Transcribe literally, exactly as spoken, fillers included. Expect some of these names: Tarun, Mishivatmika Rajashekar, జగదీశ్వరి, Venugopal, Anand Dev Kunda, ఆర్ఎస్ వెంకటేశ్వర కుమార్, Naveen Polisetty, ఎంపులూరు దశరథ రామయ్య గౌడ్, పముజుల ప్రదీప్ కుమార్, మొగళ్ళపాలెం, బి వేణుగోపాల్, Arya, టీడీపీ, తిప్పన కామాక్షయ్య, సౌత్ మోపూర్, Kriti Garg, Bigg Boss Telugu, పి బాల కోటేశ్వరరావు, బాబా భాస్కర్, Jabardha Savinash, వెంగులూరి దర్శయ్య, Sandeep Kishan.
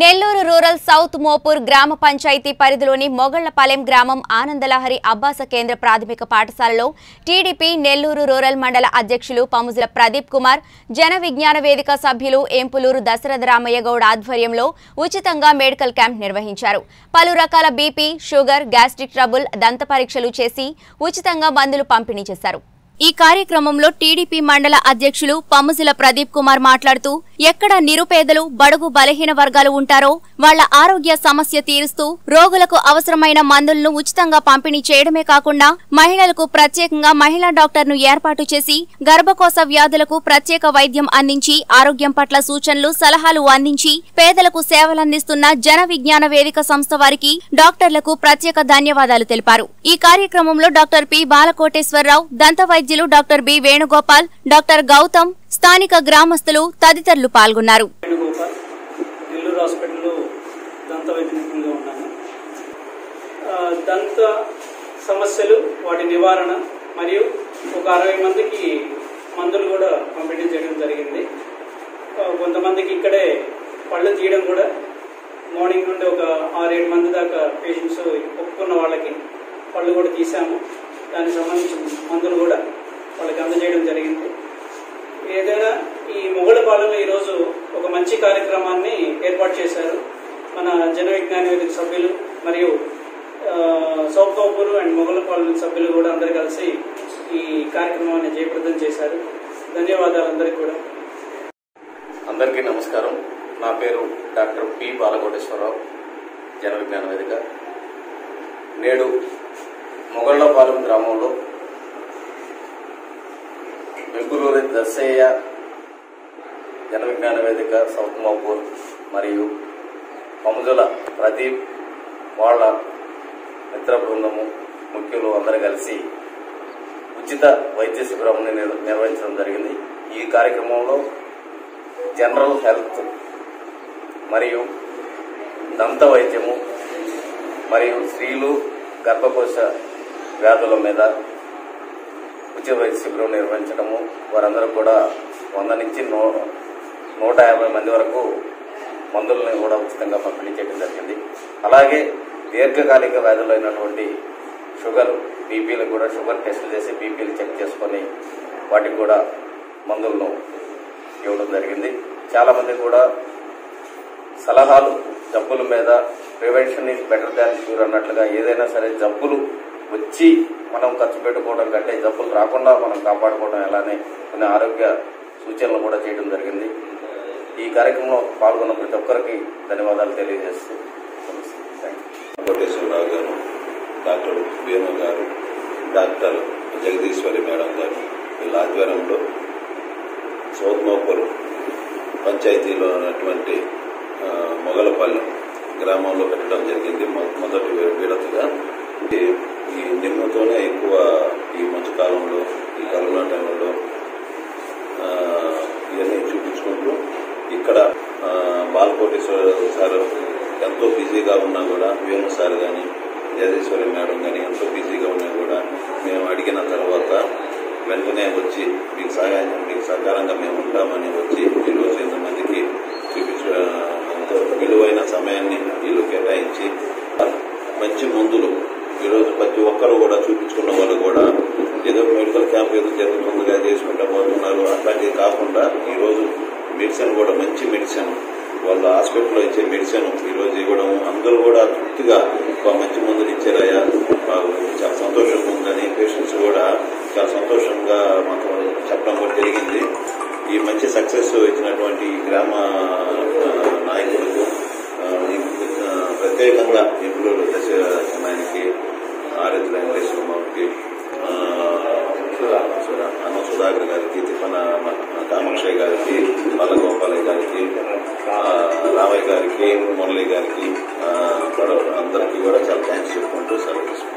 Nellore rural సౌత్ మోపూర్ గ్రామ పంచాయతీ పరిధిలోని మొగళ్ళపాలెం గ్రామం ఆనందలహరి అబ్బాస కేంద్ర ప్రాథమిక పాఠశాలలో టీడీపీ నెల్లూరు రూరల్ మండల అధ్యక్షులు పముజుల ప్రదీప్ కుమార్ జన విజ్ఞాన వేదిక సభ్యులు ఎంపులూరు దశరథ రామయ్య గౌడ్ ఆధ్వర్యంలో ఉచితంగా మెడికల్ క్యాంప్ నిర్వహించారు. పలు రకాల బీపీ, షుగర్, గ్యాస్ట్రిక్ ట్రబుల్, దంత పరీక్షలు చేసి ఉచితంగా మందులు పంపిణీ చేశారు. ఈ కార్యక్రమంలో టీడీపీ మండల అధ్యక్షులు పముజుల ప్రదీప్ కుమార్ మాట్లాడుతూ ఎక్కడ నిరుపేదలు, బడుగు బలహీన వర్గాలు ఉంటారో వాళ్ల ఆరోగ్య సమస్య తీరుస్తూ రోగులకు అవసరమైన మందులను ఉచితంగా పంపిణీ చేయడమే కాకుండా మహిళలకు ప్రత్యేకంగా మహిళా డాక్టర్ను ఏర్పాటు చేసి గర్భకోశ వ్యాధులకు ప్రత్యేక వైద్యం అందించి ఆరోగ్యం పట్ల సూచనలు, సలహాలు అందించి పేదలకు సేవలందిస్తున్న జన విజ్ఞాన వేదిక సంస్థ వారికి, డాక్టర్లకు ప్రత్యేక ధన్యవాదాలు తెలిపారు. ఈ కార్యక్రమంలో డాక్టర్ పి బాల కోటేశ్వరరావు, దంత వైద్యులు doctor బి వేణుగోపాల్, doctor Gautam, స్థానిక గ్రామస్తులు తదితరులు పాల్గొన్నారు. వేణుగోపాల్ నెల్లూరు హాస్పిటల్లో దంత వైద్య నిపుణులుగా ఉన్నాను. దంత సమస్యలు, వాటి నివారణ మరియు ఒక అరవై మందికి మందులు కూడా పంపిణీ చేయడం జరిగింది. కొంతమందికి ఇక్కడే పళ్ళు తీయడం కూడా మార్నింగ్ నుండి ఒక ఆరేడు మంది దాకా పేషెంట్స్ ఒప్పుకున్న వాళ్ళకి పళ్ళు కూడా తీసాము. దానికి సంబంధించిన మందులు కూడా వాళ్ళకి అందజేయడం జరిగింది. ఏదైనా ఈ మొగళ్ళపాలెంలో ఈరోజు ఒక మంచి కార్యక్రమాన్ని ఏర్పాటు చేశారు మన జన విజ్ఞాన వేదిక సభ్యులు మరియు సౌత్ మోపూర్ అండ్ మొగళ్ళపాలెం సభ్యులు కూడా అందరు కలిసి ఈ కార్యక్రమాన్ని జయప్రదం చేశారు. ధన్యవాదాలు అందరికీ కూడా. అందరికీ నమస్కారం. నా పేరు డాక్టర్ పి బాల కోటేశ్వరరావు, జన విజ్ఞాన వేదిక. నేడు మొగళ్ళపాలెం గ్రామంలో వెంగులూరి దర్శయ్య జన విజ్ఞాన వేదిక సౌత్ మోపూర్ మరియు పముజుల ప్రదీప్ వాళ్ళ మిత్ర బృందము ముఖ్యులు అందరూ కలిసి ఉచిత వైద్య శిబిరాన్ని నిర్వహించడం జరిగింది. ఈ కార్యక్రమంలో జనరల్ హెల్త్ మరియు దంత వైద్యము మరియు స్త్రీలు గర్భకోశ వ్యాధుల మీద ఉచిత వైద్య శిబిరం నిర్వహించడము, వారందరూ కూడా వంద నుంచి నూ నూట యాభై మంది వరకు మందులను కూడా ఉచితంగా పంపిణీ చేయడం జరిగింది. అలాగే దీర్ఘకాలిక వ్యాధులు అయినటువంటి షుగర్, బీపీలు కూడా షుగర్ టెస్టులు చేసి బీపీలు చెక్ చేసుకొని వాటికి కూడా మందులను ఇవ్వడం జరిగింది. చాలామంది కూడా సలహాలు, జబ్బుల మీద prevention is better than cure అన్నట్లుగా ఏదైనా సరే జబ్బులు వచ్చి మనం ఖర్చు పెట్టుకోవడం కంటే జబ్బులు రాకుండా మనం కాపాడుకోవడం ఎలానే కొన్ని ఆరోగ్య సూచనలు కూడా చేయడం జరిగింది. ఈ కార్యక్రమంలో పాల్గొన్న ప్రతి ఒక్కరికి ధన్యవాదాలు తెలియజేస్తూ కోటేశ్వరరావు గారు, డాక్టర్ వేణు గారు, డాక్టర్ జగదీశ్వరి మేడం గారు వీళ్ళ ఆధ్వర్యంలో సౌత్ మోపూర్ పంచాయతీలో ఉన్నటువంటి మొగళ్ళపాలెం గ్రామంలో పెట్టడం జరిగింది. మొదటి విడతగా ఈ నిమ్మతోనే ఎక్కువ ఈ మధ్య కాలంలో, ఈ కరోనా టైంలో ఇవన్నీ చూపించుకుంటూ ఇక్కడ బాలకోటేశ్వర సార్ ఎంతో బిజీగా ఉన్నా కూడా, వేణు సార్ కానీ జగదీశ్వరి మేడం కానీ ఎంతో బిజీగా ఉన్నా కూడా మేము అడిగిన తర్వాత వెంటనే వచ్చి మీకు సహాయం, మీకు సకాలంగా మేము ఉంటామని వచ్చి ఈరోజు ఎంతమందికి చూపించడం ఎంతో విలువైన సమయాన్ని వీళ్ళు కేటాయించి మంచి మందులు ఈరోజు ప్రతి ఒక్కరు కూడా చూపించుకున్న వాళ్ళు కూడా ఏదో మెడికల్ క్యాంప్ ఏదో జరుగుతుందిగా చేసుకుంటా పోతున్నారు. అట్లాంటివి కాకుండా ఈరోజు మెడిసిన్ కూడా మంచి మెడిసిన్ వాళ్ళ హాస్పిటల్లో ఇచ్చే మెడిసిన్ ఈరోజు ఇవ్వడం అందరూ కూడా తృప్తిగా మంచి మందులు ఇచ్చారయ్యా, చాలా సంతోషంగా ఉందని పేషెంట్స్ కూడా చాలా సంతోషంగా మాకు చెప్పడం కూడా జరిగింది. ఈ మంచి సక్సెస్ ఇచ్చినటువంటి గ్రామ నాయకులకు ప్రత్యేకంగా ఇప్పుడు దశకి ఆర్ఎస్ వెంకటేశ్వర కుమార్కి, అన్న సుధాకర్ గారికి, తిప్పన కామాక్షయ్య గారికి, బాల గోపాలయ్య గారికి, రామయ్య గారికి, మురళి గారికి అందరికీ కూడా చాలా థ్యాంక్స్ చెప్పుకుంటూ సెలవు తీసుకుంటాం.